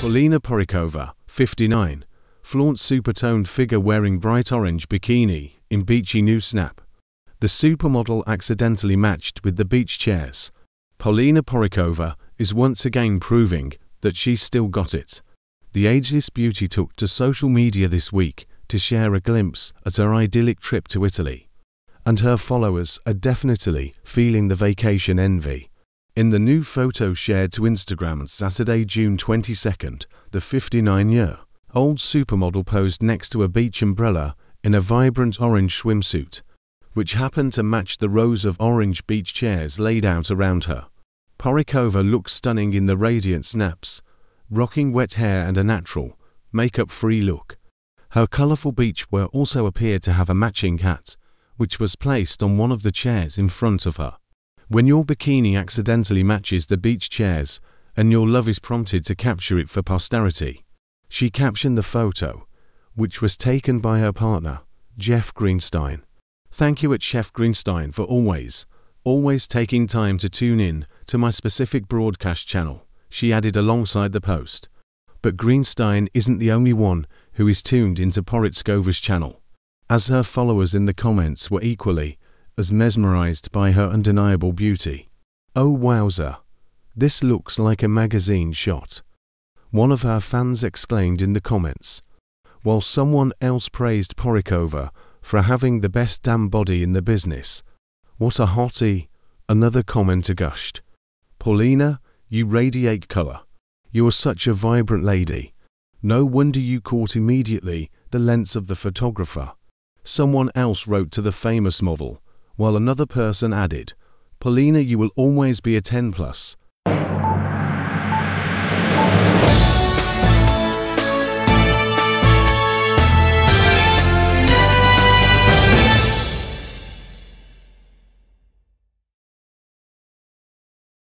Paulina Porizkova, 59, flaunts super-toned figure wearing bright orange bikini in beachy new snap. The supermodel accidentally matched with the beach chairs. Paulina Porizkova is once again proving that she's still got it. The ageless beauty took to social media this week to share a glimpse at her idyllic trip to Italy. And her followers are definitely feeling the vacation envy. In the new photo shared to Instagram on Saturday, June 22nd, the 59-year-old supermodel posed next to a beach umbrella in a vibrant orange swimsuit, which happened to match the rows of orange beach chairs laid out around her. Porizkova looks stunning in the radiant snaps, rocking wet hair and a natural, makeup-free look. Her colourful beach wear also appeared to have a matching hat, which was placed on one of the chairs in front of her. When your bikini accidentally matches the beach chairs and your love is prompted to capture it for posterity. She captioned the photo, which was taken by her partner, Jeff Greenstein. Thank you at Chef Greenstein for always taking time to tune in to my specific broadcast channel, she added alongside the post. But Greenstein isn't the only one who is tuned into Porizkova's channel, as her followers in the comments were equally as mesmerized by her undeniable beauty. Oh wowzer, this looks like a magazine shot, one of her fans exclaimed in the comments, while someone else praised Porizkova for having the best damn body in the business. What a hottie, another commenter gushed. Paulina, you radiate color. You are such a vibrant lady. No wonder you caught immediately the lens of the photographer. Someone else wrote to the famous model, while another person added, Paulina, you will always be a 10+.